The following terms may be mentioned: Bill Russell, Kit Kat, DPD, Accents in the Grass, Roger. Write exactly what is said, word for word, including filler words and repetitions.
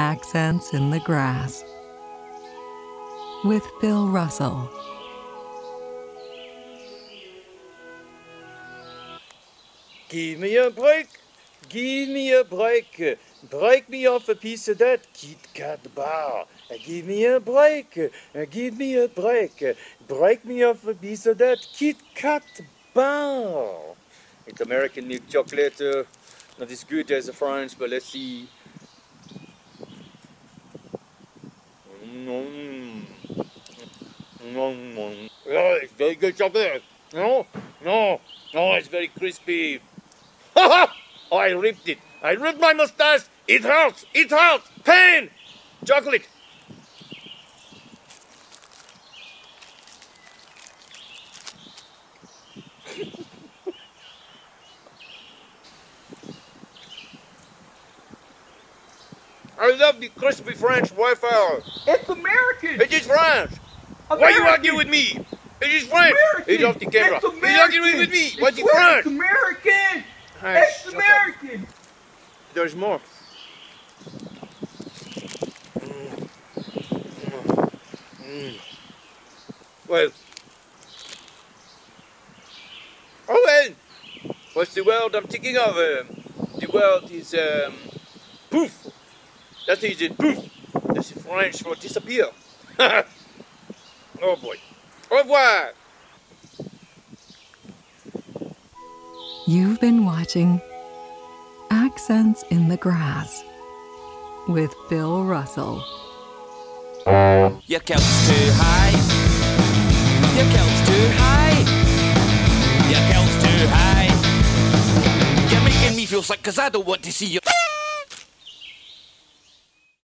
Accents in the Grass with Bill Russell. Give me a break, give me a break, break me off a piece of that Kit Kat bar. Give me a break, give me a break, break me off a piece of that Kit Kat bar. It's American milk chocolate, uh, not as good as the French, but let's see. Mm. Mm. Oh, it's very good chocolate. No, no, no, it's very crispy. Ha ha! Oh, I ripped it. I ripped my mustache. It hurts. It hurts. Pain. Chocolate. I love the crispy French waffle. It's American. It is French. American. Why you argue with me? It is French. American. It's off the camera. It's American. You're arguing with me. What's it French? It's American. Right, it's American. Up. There's more. Mm. Mm. Well. Oh well. What's the world I'm thinking of? Um, the world is um, poof. That is it, poof! That's the French for disappear. Oh boy. Au revoir! You've been watching Accents in the Grass with Bill Russell. Your kelp's too high. Your kelp's too high. Your kelp's too high. You're making me feel sick because I don't want to see you.